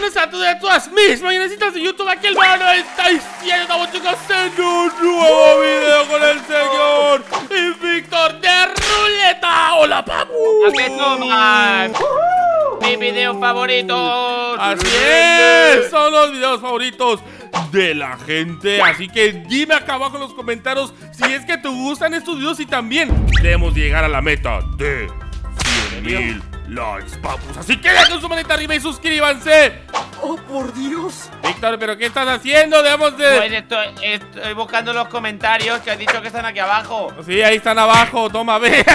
Buenas a todos y a todas mis mañanecitas de YouTube. Aquí el verano está diciendo, estamos chicos en un nuevo video con el señor Invictor de Ruleta. Hola, papu. Mi video favorito. Así es, son los videos favoritos de la gente. Así que dime acá abajo en los comentarios si es que te gustan estos videos y también debemos llegar a la meta de 100,000 likes, papus. Así que dejen su manita arriba y suscríbanse. Oh, por Dios. Víctor, ¿pero qué estás haciendo? Debemos de... Pues estoy buscando los comentarios que has dicho que están aquí abajo. Sí, ahí están abajo, toma, ve.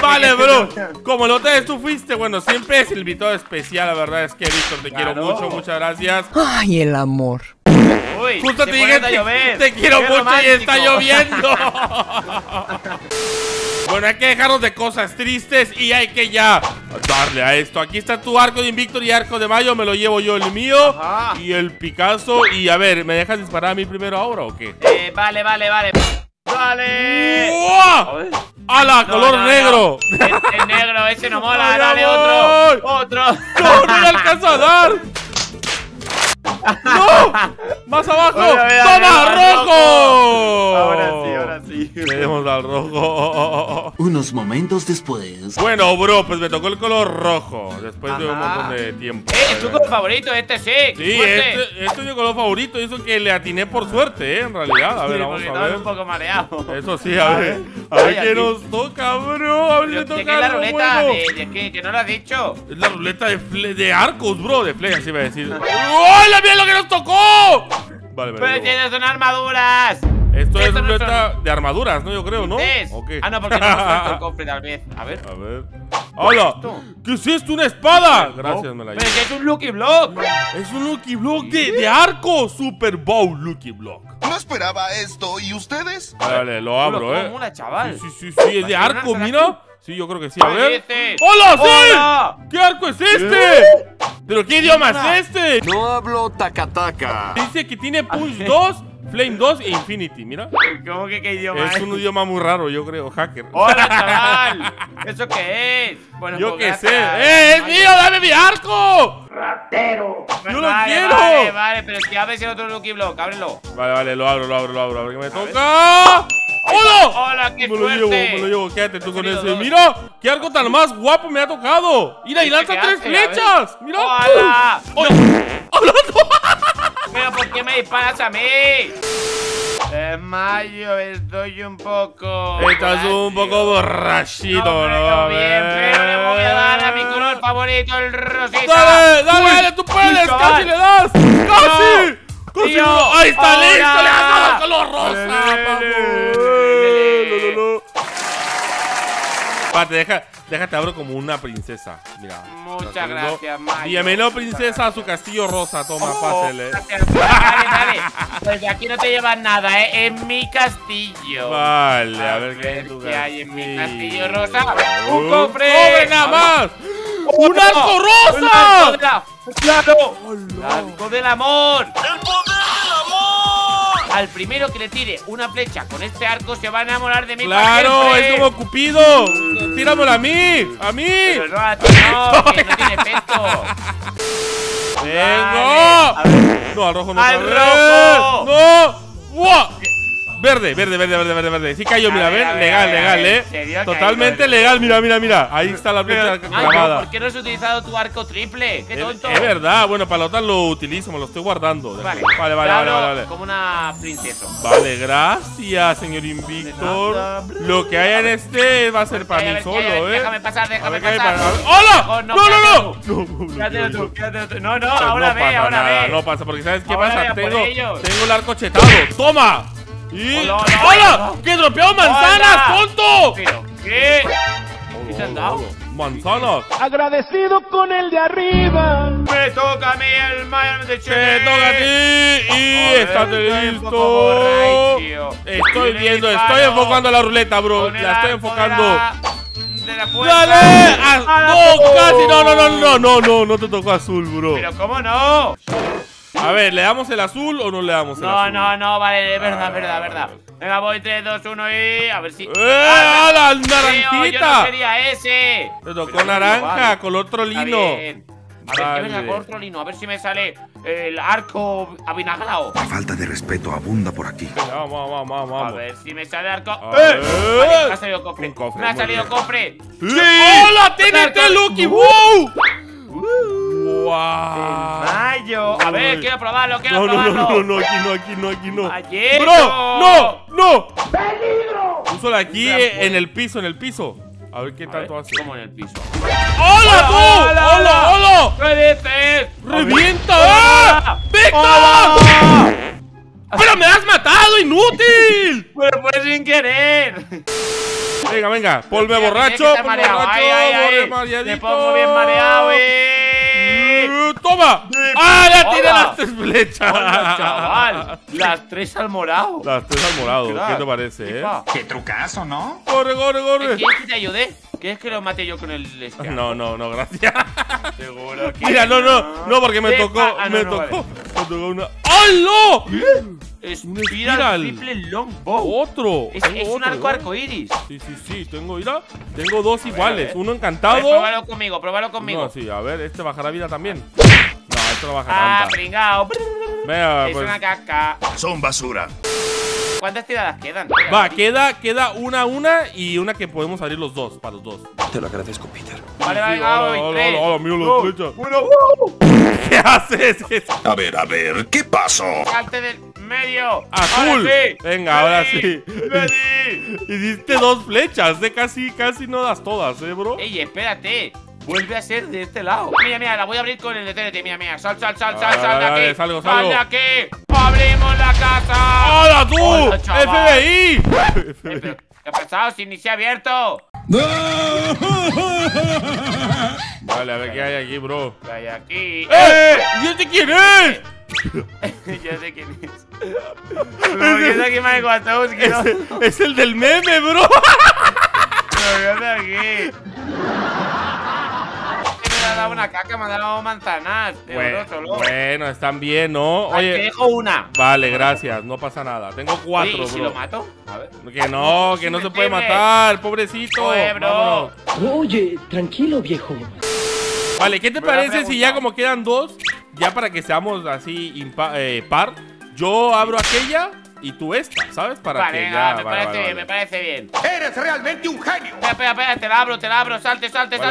Vale, bro. Como la otra vez tú fuiste, bueno, siempre es el invitado especial. La verdad es que, Víctor, te quiero mucho, muchas gracias. Ay, el amor. Uy, justo te dije, te quiero mucho romántico. Y está lloviendo. Bueno, hay que dejarnos de cosas tristes y hay que ya darle a esto. Aquí está tu arco de Invictor y arco de Mayo. Me lo llevo yo el mío. Ajá. Y el Picasso. Y a ver, ¿me dejas disparar a mí primero ahora o qué? Vale. ¡Dale! ¡Wow! ¡Hala! No, ¡color negro! No. El negro, ese no mola. ¡Dale, otro! ¡Otro! ¡No, no le alcanzo a dar! ¡No! ¡Más abajo! Oye, ¡toma, rojo! Ahora sí. Tenemos al rojo. Unos momentos después. Bueno, bro, pues me tocó el color rojo. Después de un montón de tiempo. ¿Es tu color favorito? Este sí. Sí, este es mi color favorito. Y eso que le atiné por suerte, en realidad. A ver, sí, vamos a ver. Un poco mareado. Eso sí, a ver. A ver qué nos toca, bro. A ver, le toca. ¿Qué es la ruleta? ¿Que no lo has dicho? Es la ruleta de arcos, bro. De Flea, así va a decir. ¡Hola! ¡Mira lo que nos tocó! Vale, pero tienes son armaduras. Esto es ruleta de armaduras, ¿no? Yo creo, ¿no? Okay. Ah, no, porque no nos tocó cofre tal vez. A ver. ¡Hola! ¿Qué es esto? ¡Una espada! Gracias, me la llevo. ¡Es un Lucky Block! ¡Es un Lucky Block de arco! ¡Super Bowl Lucky Block! No esperaba esto, ¿y ustedes? Vale, lo abro, ¿eh? Sí, es de arco, mira. Sí, yo creo que sí, a ver. ¡Hola, sí! ¿Qué arco es este? ¿Pero qué idioma es este? No hablo tacataca. Dice que tiene Push 2, Flame 2 e Infinity, mira. ¿Cómo que qué idioma es? Es un idioma muy raro, yo creo, hacker. ¡Hola, chaval! ¿Eso qué es? Bueno, yo qué sé. ¡Es mío! ¡Dame mi arco! ¡Ratero! ¡Yo lo quiero! Vale, pero es que abre ese otro Lucky Block, ábrelo. Vale, lo abro. A ver qué me toca. ¡Hola! ¡Hola, qué suerte! Me lo llevo, quédate tú con eso. ¡Mira! ¡Qué arco tan más guapo me ha tocado! ¡Mira, y lanza 3 flechas! ¡Mira! ¡Hola! ¡Hola! ¡Mira, por qué me disparas a mí! Mayo, estoy un poco... Estás un poco borrachito, ¿no? Bien, pero le voy a dar a mi color favorito, el rosita. ¡Dale! ¡Tú puedes! ¡Casi le das! ¡Casi! ¡Ahí está! ¡Listo! ¡Le has dado color rosa! Pate, déjate abro como una princesa. Mira. Muchas gracias, Mario. Bienvenido, princesa, a su castillo rosa. Toma, pásele. Dale. Pues aquí no te llevas nada, ¿eh? En mi castillo. Vale, a ver qué es tu castillo. Hay en mi castillo rosa. ¡Un cofre! ¡Nada más! ¡Un arco rosa! ¡Claro! ¡El arco del amor! ¡El poder! Al primero que le tire una flecha con este arco se va a enamorar de mí. ¡Claro! ¡Es como Cupido! ¡Tíramelo a mí! ¡A mí! Pero no, a ti no, que no tiene efecto. ¡Vengo! ¡No, al rojo no! ¡Al rojo! ¡No! ¡Wow! Verde. Sí cayó, mira, ven. Legal, ¿eh? Totalmente legal, mira. Ahí está la flecha clavada. ¿Por qué no has utilizado tu arco triple? ¡Qué tonto! Es verdad, bueno, para la otra lo utilizo, me lo estoy guardando. Vale. Como una princesa. Vale, gracias, señor Invictor. Lo que haya en este va a ser para mí solo, ¿eh? Déjame pasar. ¡Hola! ¡No! Quédatelo tú. No, ahora ve. No pasa, porque ¿sabes qué pasa? Tengo el arco chetado. ¡Toma! ¡Hola! ¡Que dropeó manzanas, tonto! ¿Pero qué? ¿Qué se han dado? ¡Manzanas! Agradecido con el de arriba. Me toca a mí el Mayan de Chile. Me toca a ti. Y estate listo. Estoy viendo, estoy enfocando la ruleta, bro. La estoy enfocando. ¡Dale! ¡No, casi! No te tocó azul, bro. Pero ¿cómo no? A ver, ¿le damos el azul o no le damos el azul? No, vale, es verdad. Venga, voy 3, 2, 1 y... A ver si... ¡Ah, la naranjita! Yo no quería ese. Me tocó naranja, color trolino. A ver si me saco otro lino, a ver si me sale el arco avinagrado. La falta de respeto abunda por aquí. Vamos. A ver si me sale arco. Vale, me ha salido cofre. Me ha salido cofre. ¡Sí! ¡Hola, TNT Lucky! ¡Wow! A ver, quiero probarlo, No, aquí no. ¡Bro! ¡No! ¡Peligro! Púsala aquí en el piso, A ver qué tanto hace. Como en el piso. ¡Hola, tú! ¡Hola! ¿Qué dices? ¡Revienta! ¡Ah! ¡Víctor! ¡Pero me has matado, inútil! ¡Pero fue sin querer! Venga, polvo borracho. Ay. Me pongo bien mareado, ¡Toma! ¡Ah, ya tiré las tres flechas! Hola, chaval. Las tres al morado. ¿Qué te parece, Qué trucazo, ¿no? ¡Corre! ¿Quieres que te ayude? ¿Quieres que lo mate yo con el este? No, gracias. Seguro que... Mira, no, porque me tocó. Me tocó una... ¡Oh, no! Espiral, triple longbow. Otro. Es un arco arcoiris. Sí, tengo, mira. Tengo dos iguales. Uno encantado. Pruébalo conmigo, No, sí, a ver, este bajará vida también. No, este no baja tanta. Ah, pringao. Venga, es una caca. Son basura. ¿Cuántas tiradas quedan? Va, queda una y una que podemos abrir los dos, para los dos. Te lo agradezco, Peter. Vale, hola, mira las flechas. Bueno, ¿qué haces? A ver, ¿qué pasó? Salte del... medio. ¡Azul! Venga, ahora sí. Hiciste dos flechas, casi no das todas, bro. Ey, espérate. Vuelve a ser de este lado. Mira, la voy a abrir con el de TNT. Mira. Sal de aquí. Sal de aquí. ¡Abrimos la casa! ¡Hola, tú! Hola, ¡FBI! ¿Pero qué ha pasado si ni se ha abierto? Vale, a ver qué hay aquí, bro. ¿Qué hay aquí? ¿Y este quién es? Ya sé quién es. Es el del meme, bro. Pero yo aquí. Me ha dado una caca, me ha dado manzanas. Bueno, están bien, ¿no? Oye, te dejo una. Vale, gracias, no pasa nada. Tengo cuatro, bro. ¿Y si lo mato? A ver. Que no se puede matar, pobrecito. Bro. Oye, tranquilo, viejo. Vale, ¿qué te parece si ya como quedan dos? Ya para que seamos así par, yo abro aquella y tú esta, ¿sabes? Me parece bien. ¡Eres realmente un genio! Espera, te la abro, salte, ¡FBI!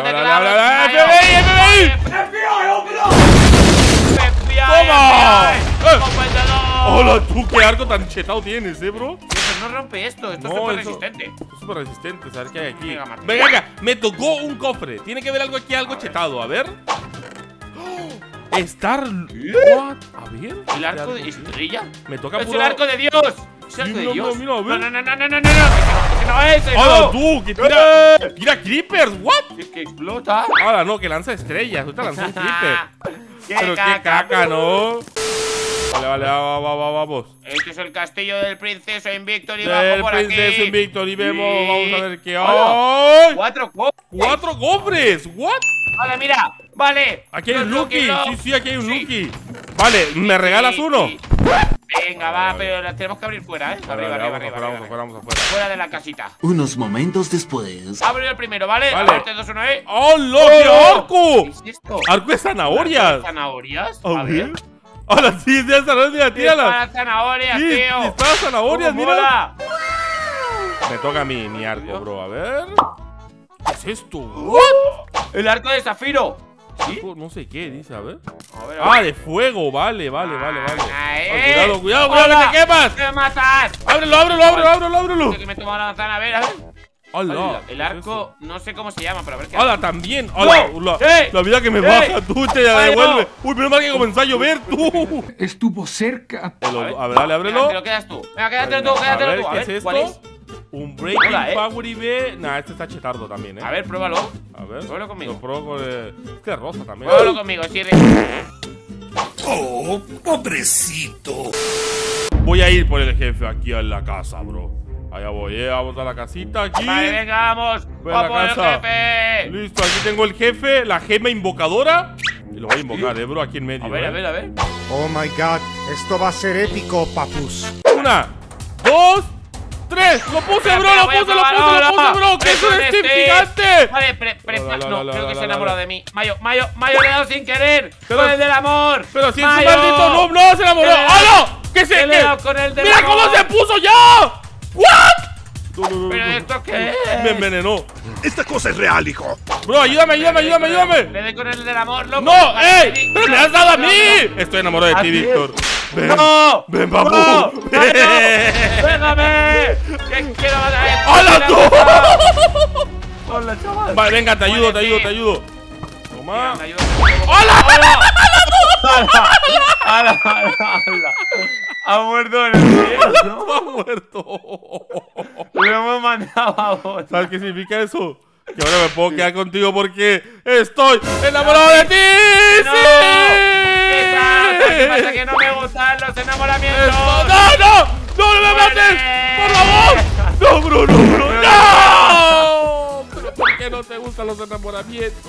¡Toma! ¡Hola, tú! ¡Qué arco tan chetado tienes, bro! No rompe esto es súper resistente. Es súper resistente, a ver qué hay aquí. Venga, me tocó un cofre. Tiene que haber algo aquí, algo chetado, a ver. What? A ver. ¿El arco de estrella? Me toca puro. ¡Es el arco de Dios! ¡Es el arco de Dios! No. ¡Hola, tú! ¡Que tira creepers! ¿What? ¡Que explota! ¡Hola, no! ¡Que lanza estrellas! ¡Ahorita lanzó un creeper! ¡Pero qué caca, no! Vale, vamos. Este es el castillo del Princeso Invictor y bajo por aquí. Del Princeso Invictor y vemos, vamos a ver qué hay. ¡Cuatro cofres! ¿What? Vale, mira. Vale. Aquí hay un Lucky. Sí, aquí hay un Lucky. Vale, ¿me regalas uno? Venga, va, pero las tenemos que abrir fuera, ¿eh? Arriba. Fuera de la casita. Unos momentos después. Abro el primero, ¿vale? A ver, 3, 2, 1, ¿eh? ¡Oh, loco! ¿Qué es esto? Arco de zanahorias. ¿Zanahorias? A ver. Ahora sí, es de zanahorias, tíralas. Dispara zanahorias, tío. Dispara zanahorias, mira. Me toca mi arco, bro. A ver. ¿Qué es esto? ¿What? El arco de zafiro. ¿Sí? No sé qué dice, a ver. Ah, de fuego, vale. Cuidado, que te quemas. ¡Te matas! Ábrelo. Que me he tomado la manzana, a ver. Hola, el arco, no sé cómo se llama, pero a ver qué. Hola, también. Hola, la vida que me baja, tú te la devuelve. Uy, menos mal que comenzó a llover, tú. Estuvo cerca. A ver, dale, ábrelo. Te lo quedas tú. Venga, quédatelo tú. A ver, ¿qué es esto? Un Breaking Power IB. Nah, este está chetardo también, A ver, pruébalo. Pruébalo conmigo. Lo pruebo con el... Este es rosa también. Pruébalo conmigo, sí. Oh, pobrecito. Voy a ir por el jefe aquí en la casa, bro. Allá voy, vamos a la casita aquí. Vale, venga, vamos. Voy a por el jefe. Listo, aquí tengo el jefe, la gema invocadora. Y lo voy a invocar, bro, aquí en medio. A ver. Oh my god, esto va a ser épico, papus. Una, dos, 3, lo puse, bro, lo puse, bro. Que es un Steve gigante. Vale, no, creo que se ha enamorado de mí. Mayo le he dado sin querer. Con el del amor. Pero si es un maldito noob, no se enamoró. ¡Ah, no! ¿Qué se queda? ¡Mira cómo se puso ya! ¿What? ¿Pero esto qué es? Me envenenó. Esta cosa es real, hijo. Bro, ayúdame. Le doy con el del amor, loco. ¡No, ey! ¡Pero me has dado a mí! Estoy enamorado de ti, Víctor. Ven, ¡no! ¡Ven, papu! ¡No! ¡Déjame! ¡Que quiero matar esto! ¡Hola, tú! ¡Hola, chaval! Vale, venga, te ayudo. Toma. ¡Hola! Ha muerto en el cielo, ¿no? Ha muerto. Lo hemos mandado a vos. ¿Sabes qué significa eso? Que ahora me puedo quedar contigo porque estoy enamorado de ti. ¡No! ¡Sí! ¿Qué pasa? Que no me gustan los enamoramientos. ¡No me mates! ¡Por favor! ¡No, Bruno! ¡No! ¿Pero por qué no te gustan los enamoramientos?